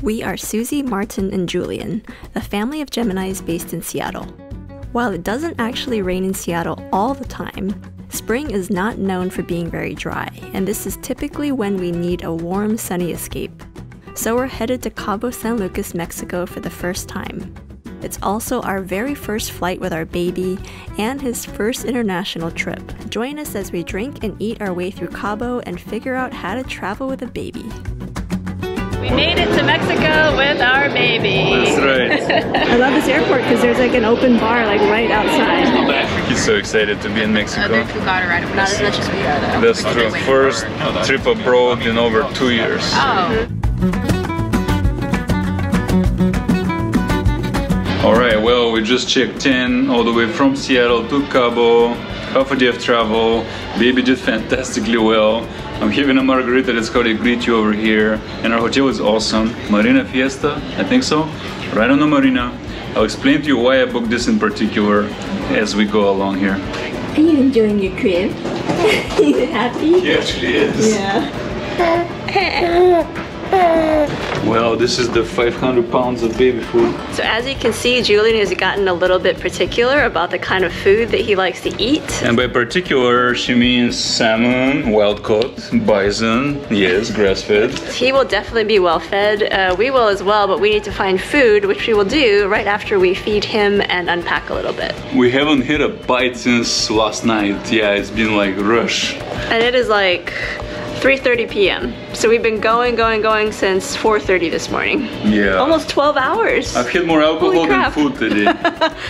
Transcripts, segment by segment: We are Suzi, Martin, and Julian, a family of Geminis based in Seattle. While it doesn't actually rain in Seattle all the time, spring is not known for being very dry, and this is typically when we need a warm, sunny escape. So we're headed to Cabo San Lucas, Mexico for the first time. It's also our very first flight with our baby and his first international trip. Join us as we drink and eat our way through Cabo and figure out how to travel with a baby. We made it to Mexico with our baby. That's right. I love this airport because there's like an open bar like right outside. He's so excited to be in Mexico. Other people got to ride it, not as much as we are though. That's true. First trip abroad in over 2 years. Oh. Alright, well, we just checked in all the way from Seattle to Cabo. Half a day of travel. Baby did fantastically well. I'm having a margarita, that's how they greet you over here. And our hotel is awesome. Marina Fiesta, I think so. Right on the marina. I'll explain to you why I booked this in particular as we go along here. Are you enjoying your crib? Are you happy? He actually is. Yeah. Well, this is the 500 pounds of baby food. So as you can see, Julian has gotten a little bit particular about the kind of food that he likes to eat. And by particular, she means salmon, wild caught, bison, yes, grass-fed. He will definitely be well-fed. We will as well, but we need to find food, which we will do right after we feed him and unpack a little bit. We haven't hit a bite since last night. Yeah, it's been like rush. And it is like 3:30 p.m. So we've been going since 4:30 this morning. Yeah. Almost 12 hours. I've had more alcohol than food today.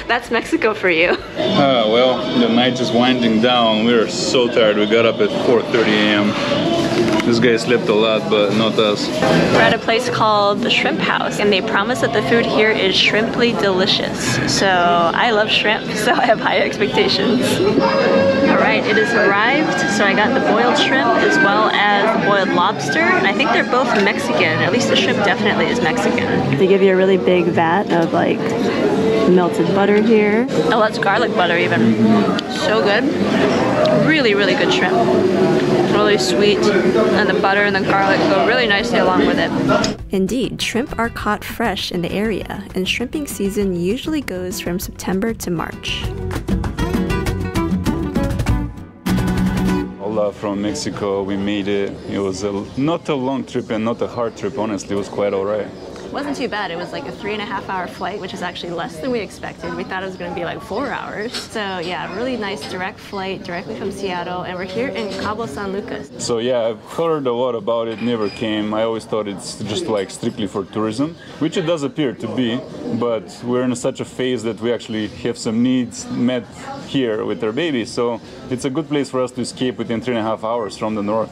That's Mexico for you. Well, the night is winding down. We are so tired. We got up at 4:30 a.m. This guy slept a lot, but not us. We're at a place called The Shrimp House, and they promise that the food here is shrimply delicious. So I love shrimp, so I have high expectations. Alright, it has arrived, so I got the boiled shrimp as well as boiled lobster, and I think they're both Mexican. At least the shrimp definitely is Mexican. They give you a really big vat of like melted butter here. Oh, that's garlic butter even. So good. Really, really good shrimp. Really sweet, and the butter and the garlic go really nicely along with it. Indeed, shrimp are caught fresh in the area, and shrimping season usually goes from September to March. From Mexico, we made it. It was not a long trip and not a hard trip, honestly. It was quite alright. It wasn't too bad. It was like a 3.5 hour flight, which is actually less than we expected. We thought it was going to be like 4 hours. So yeah, really nice direct flight directly from Seattle, and we're here in Cabo San Lucas. So yeah, I've heard a lot about it, never came. I always thought it's just like strictly for tourism, which it does appear to be, but we're in such a phase that we actually have some needs met here with our baby, so it's a good place for us to escape within 3.5 hours from the north.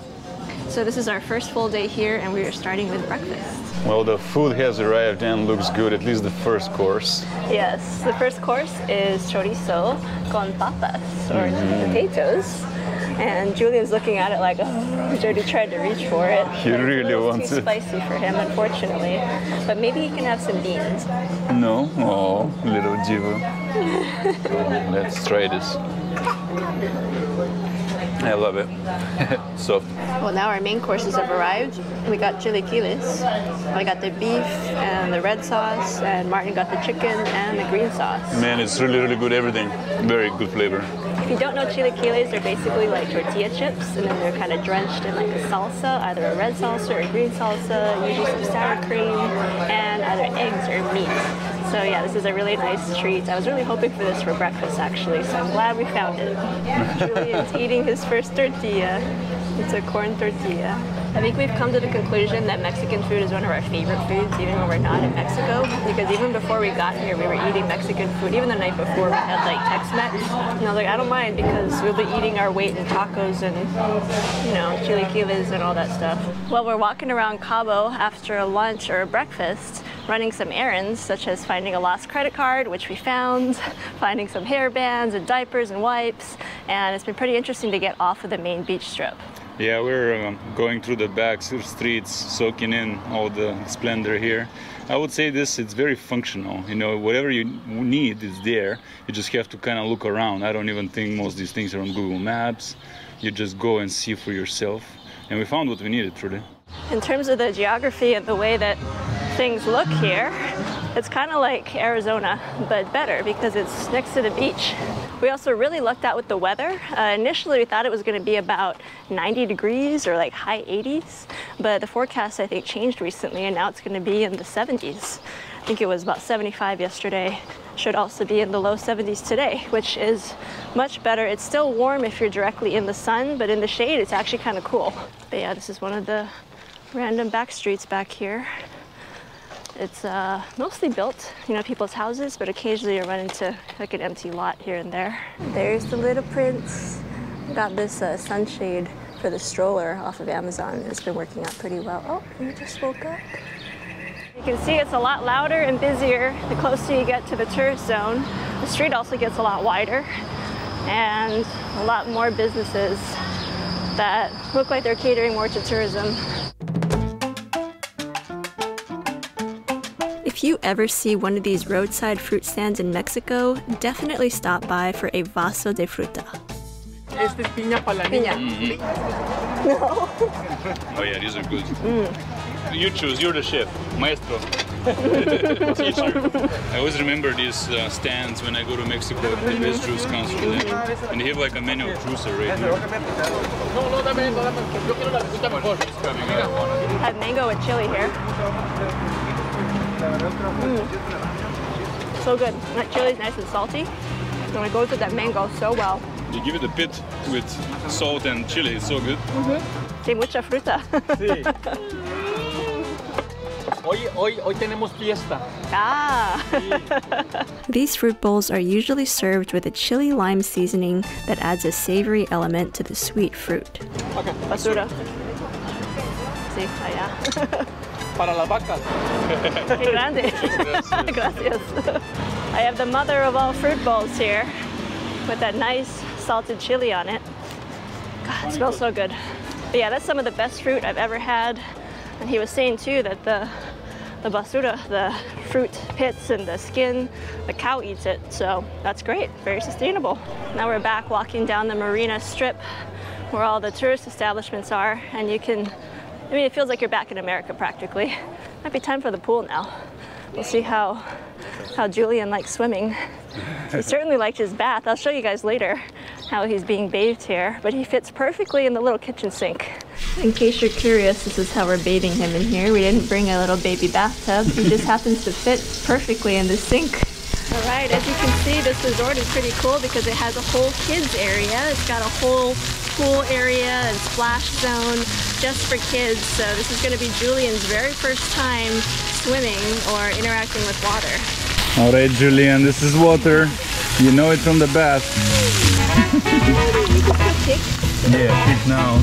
So this is our first full day here, and we are starting with breakfast. Well, the food has arrived and looks good, at least the first course. Yes, the first course is chorizo con papas, or potatoes. And Julian's looking at it like, oh, he's already tried to reach for it. He really wants it. It's too spicy for him, unfortunately. But maybe he can have some beans. No? Oh, little Jiva. Oh, let's try this. I love it. Soft. Well, now our main courses have arrived. We got chilaquiles. I got the beef and the red sauce, and Martin got the chicken and the green sauce. Man, it's really, really good everything. Very good flavor. If you don't know chilaquiles, they're basically like tortilla chips, and then they're kind of drenched in like a salsa, either a red salsa or a green salsa, usually some sour cream, and either eggs or meat. So yeah, this is a really nice treat. I was really hoping for this for breakfast, actually, so I'm glad we found it. Julian's eating his first tortilla. It's a corn tortilla. I think we've come to the conclusion that Mexican food is one of our favorite foods, even when we're not in Mexico, because even before we got here, we were eating Mexican food. Even the night before, we had like Tex-Mex, and I was like, I don't mind, because we'll be eating our weight in tacos and, you know, chilaquiles and all that stuff. Well, we're walking around Cabo after a lunch or a breakfast, running some errands, such as finding a lost credit card, which we found, finding some hair bands and diapers and wipes, and it's been pretty interesting to get off of the main beach strip. Yeah, we're going through the back streets, soaking in all the splendor here. I would say this, it's very functional. You know, whatever you need is there. You just have to kind of look around. I don't even think most of these things are on Google Maps. You just go and see for yourself. And we found what we needed, truly. In terms of the geography and the way that things look here. It's kind of like Arizona, but better because it's next to the beach. We also really lucked out with the weather. Initially, we thought it was going to be about 90 degrees or like high 80s, but the forecast, I think, changed recently, and now it's going to be in the 70s. I think it was about 75 yesterday. Should also be in the low 70s today, which is much better. It's still warm if you're directly in the sun, but in the shade, it's actually kind of cool. But yeah, this is one of the random back streets back here. It's mostly built, you know, people's houses, but occasionally you run into like an empty lot here and there. There's the Little Prince. Got this sunshade for the stroller off of Amazon. It's been working out pretty well. Oh, you just woke up. You can see it's a lot louder and busier the closer you get to the tourist zone. The street also gets a lot wider and a lot more businesses that look like they're catering more to tourism. If you ever see one of these roadside fruit stands in Mexico, definitely stop by for a vaso de fruta. Este es piña para la niña. Mm-hmm. No. Oh yeah, these are good. You choose, you're the chef, maestro. Teacher. I always remember these stands when I go to Mexico. The best juice comes from them. And they have like a menu of juice already. I have mango with chili here. So good. That chili is nice and salty. And it goes with that mango so well. You give it a bit with salt and chili, it's so good. Sí, mucha fruta. Hoy tenemos fiesta. Ah. These fruit bowls are usually served with a chili lime seasoning that adds a savory element to the sweet fruit. Okay. Basura. Sí, allá. Para las vacas. Qué grande. Gracias. I have the mother of all fruit bowls here with that nice salted chili on it. God, it smells so good. But yeah, that's some of the best fruit I've ever had. And he was saying too that the basura, the fruit pits and the skin, the cow eats it. So that's great, very sustainable. Now we're back walking down the Marina Strip where all the tourist establishments are. And you can, I mean, it feels like you're back in America practically. Might be time for the pool now. We'll see how Julian likes swimming. He certainly liked his bath. I'll show you guys later how he's being bathed here, but he fits perfectly in the little kitchen sink. In case you're curious, this is how we're bathing him in here. We didn't bring a little baby bathtub. He just happens to fit perfectly in the sink. All right, as you can see, this resort is pretty cool because it has a whole kids area. It's got a whole pool area and splash zone just for kids. So this is gonna be Julian's very first time swimming or interacting with water. All right, Julian, this is water. You know it from the bath. Yeah, kick now.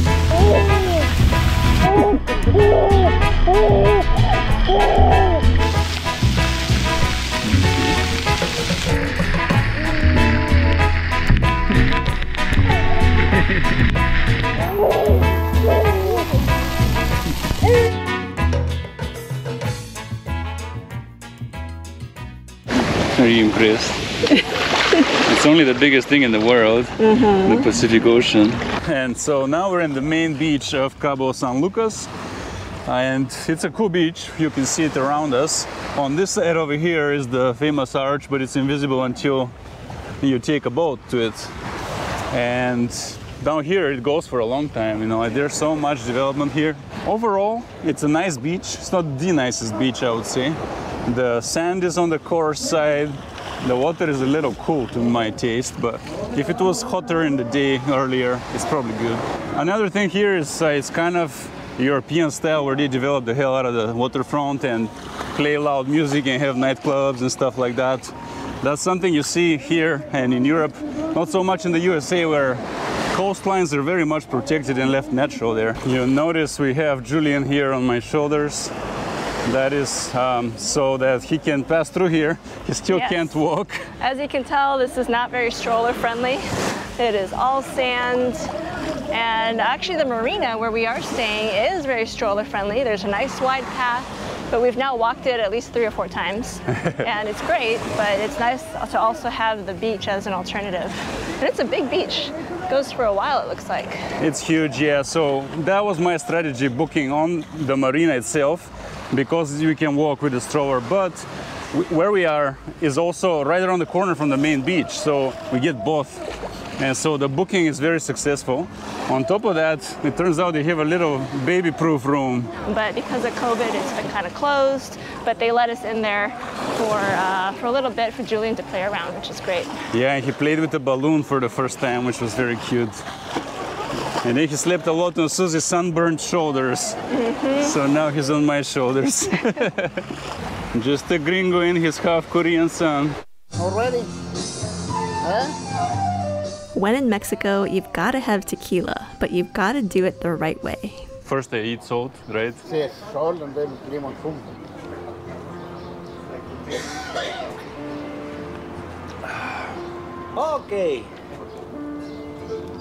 Are you impressed? It's only the biggest thing in the world, the Pacific Ocean. And so now we're in the main beach of Cabo San Lucas. And it's a cool beach, you can see it around us. On this side over here is the famous arch, but it's invisible until you take a boat to it. And down here it goes for a long time, you know, there's so much development here. Overall, it's a nice beach. It's not the nicest beach, I would say. The sand is on the coarse side. The water is a little cool to my taste, but if it was hotter in the day earlier, it's probably good. Another thing here is it's kind of European style where they develop the hell out of the waterfront and play loud music and have nightclubs and stuff like that. That's something you see here and in Europe, not so much in the USA where coastlines are very much protected and left natural there. You'll notice we have Julian here on my shoulders. That is so that he can pass through here. He still can't walk. As you can tell, this is not very stroller friendly. It is all sand. And actually the marina where we are staying is very stroller friendly. There's a nice wide path, but we've now walked it at least 3 or 4 times. And it's great, but it's nice to also have the beach as an alternative. And it's a big beach. Goes for a while, it looks like. It's huge, yeah. So that was my strategy, booking on the marina itself. because you can walk with a stroller, but where we are is also right around the corner from the main beach, so we get both. And so the booking is very successful. On top of that, it turns out they have a little baby-proof room. But because of COVID, it's been kind of closed, but they let us in there for a little bit for Julian to play around, which is great. Yeah, he played with the balloon for the first time, which was very cute. And then he slept a lot on Suzi's sunburned shoulders. Mm-hmm. So now he's on my shoulders. Just a gringo and his half-Korean son. Already? Huh? When in Mexico, you've got to have tequila, but you've got to do it the right way. First they eat salt, right? Yes, salt and then lemon. Okay.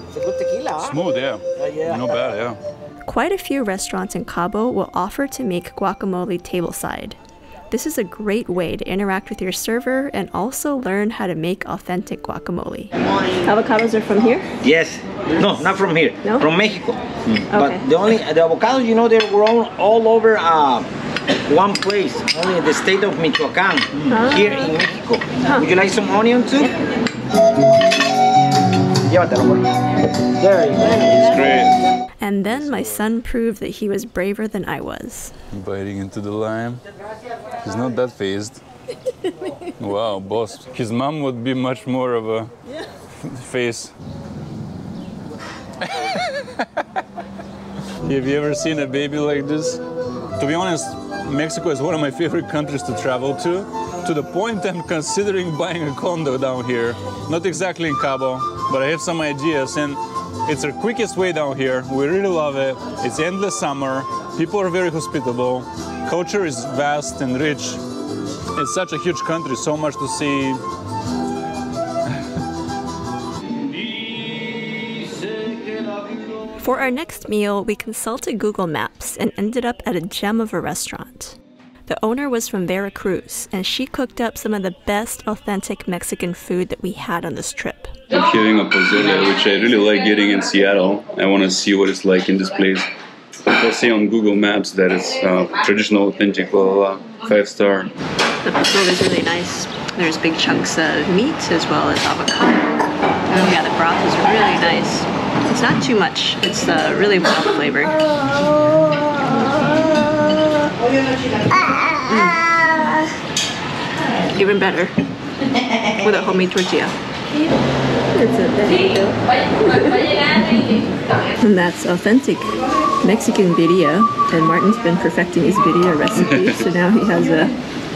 It's a good tequila. Smooth, yeah. Yeah. Not bad, yeah. Quite a few restaurants in Cabo will offer to make guacamole tableside. This is a great way to interact with your server and also learn how to make authentic guacamole. Avocados are from here? Yes. No, not from here. No? From Mexico. Mm. Okay. But the avocados, you know, they're grown all over one place, only in the state of Michoacán, here in Mexico. Huh. Would you like some onion too? Yeah. There you go. It's great. And then my son proved that he was braver than I was. Biting into the lime. He's not that fazed. Wow, boss. His mom would be much more of a face. Have you ever seen a baby like this? To be honest, Mexico is one of my favorite countries to travel to the point I'm considering buying a condo down here. Not exactly in Cabo, but I have some ideas. And it's our quickest way down here. We really love it. It's endless summer. People are very hospitable. Culture is vast and rich. It's such a huge country, so much to see. For our next meal, we consulted Google Maps and ended up at a gem of a restaurant. The owner was from Veracruz, and she cooked up some of the best authentic Mexican food that we had on this trip. I'm having a pozole, which I really like getting in Seattle. I want to see what it's like in this place. People say on Google Maps that it's traditional, authentic, blah, blah, blah, 5-star. The pozole is really nice. There's big chunks of meat as well as avocado. Oh yeah, the broth is really nice. It's not too much. It's really well flavored. Mm. Even better with a homemade tortilla. And that's authentic Mexican birria. And Martin's been perfecting his birria recipe, so now he has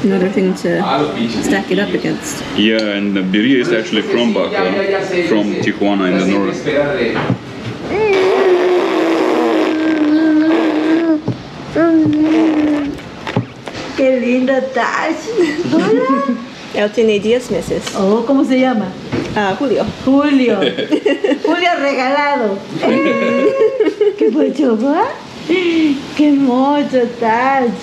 another thing to stack it up against. Yeah, and the birria is actually from Baja, from Tijuana in the north. Qué linda taza. Él tiene 10 meses. Oh, ¿cómo se llama? Julio. Julio. Julio regalado. Qué bonito, ¿verdad? Qué hermoso taza.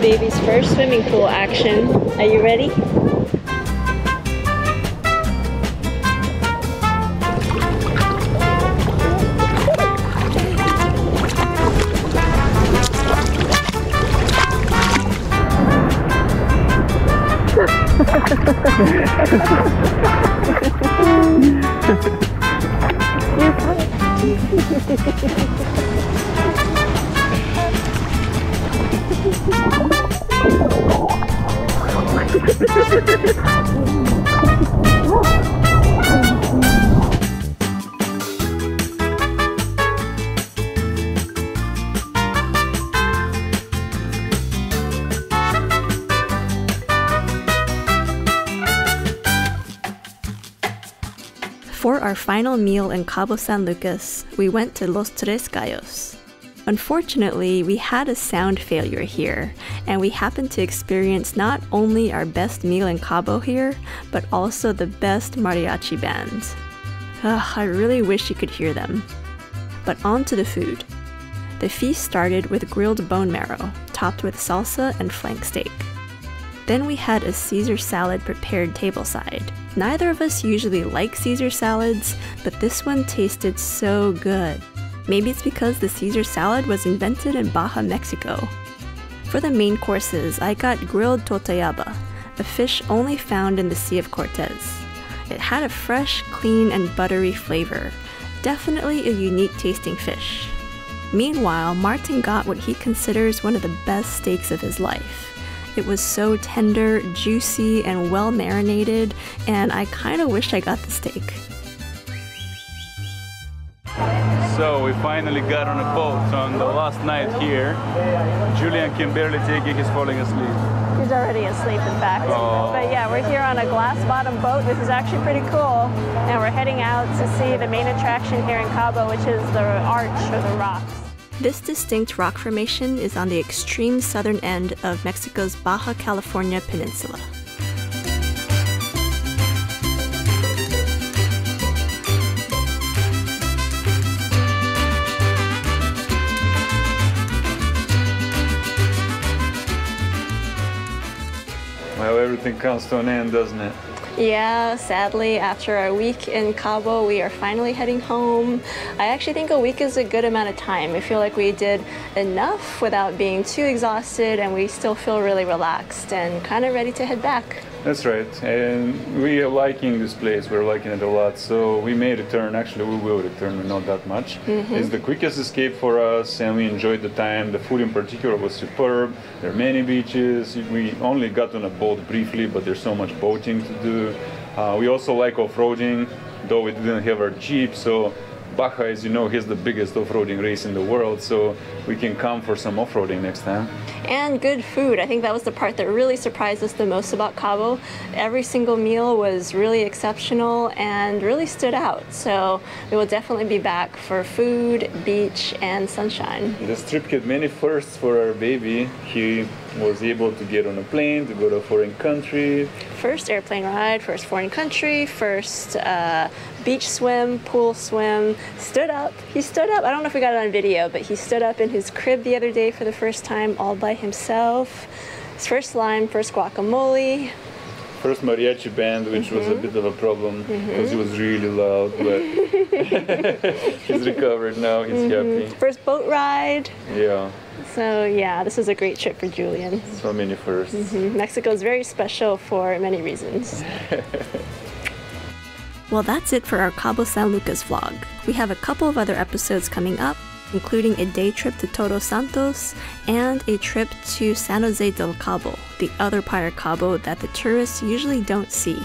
Baby's first swimming pool action. Are you ready? For our final meal in Cabo San Lucas, we went to Los Tres Gallos. Unfortunately, we had a sound failure here, and we happened to experience not only our best meal in Cabo here, but also the best mariachi band. Ugh, I really wish you could hear them. But on to the food. The feast started with grilled bone marrow, topped with salsa and flank steak. Then we had a Caesar salad prepared tableside. Neither of us usually like Caesar salads, but this one tasted so good. Maybe it's because the Caesar salad was invented in Baja, Mexico. For the main courses, I got grilled totayaba, a fish only found in the Sea of Cortez. It had a fresh, clean, and buttery flavor. Definitely a unique tasting fish. Meanwhile, Martin got what he considers one of the best steaks of his life. It was so tender, juicy, and well marinated, and I kind of wish I got the steak. So we finally got on a boat on the last night here. Julian can barely take it, he's falling asleep. He's already asleep, in fact. Oh. But yeah, we're here on a glass-bottom boat. This is actually pretty cool. And we're heading out to see the main attraction here in Cabo, which is the arch or the rocks. This distinct rock formation is on the extreme southern end of Mexico's Baja California Peninsula. Well, everything comes to an end, doesn't it? Yeah, sadly, after our week in Cabo, we are finally heading home. I actually think a week is a good amount of time. I feel like we did enough without being too exhausted, and we still feel really relaxed and kind of ready to head back. That's right, and we are liking this place. We're liking it a lot, so we may return. Actually, we will return, but not that much. It's the quickest escape for us, and we enjoyed the time. The food in particular was superb. There are many beaches. We only got on a boat briefly, but there's so much boating to do. We also like off-roading, though we didn't have our Jeep, so Baja, as you know, has the biggest off-roading race in the world, so we can come for some off-roading next time. And good food. I think that was the part that really surprised us the most about Cabo. Every single meal was really exceptional and really stood out. So we will definitely be back for food, beach, and sunshine. This trip had many firsts for our baby. He was able to get on a plane, to go to a foreign country. First airplane ride, first foreign country, first beach swim, pool swim, stood up. He stood up. I don't know if we got it on video, but he stood up in his crib the other day for the first time all by himself. His first lime, first guacamole. First mariachi band, which was a bit of a problem because it was really loud, but he's recovered now, he's happy. First boat ride. Yeah. So yeah, this is a great trip for Julian. So many firsts. Mexico is very special for many reasons. Well, that's it for our Cabo San Lucas vlog. We have a couple of other episodes coming up, including a day trip to Todos Santos and a trip to San Jose del Cabo, the other part of Cabo that the tourists usually don't see.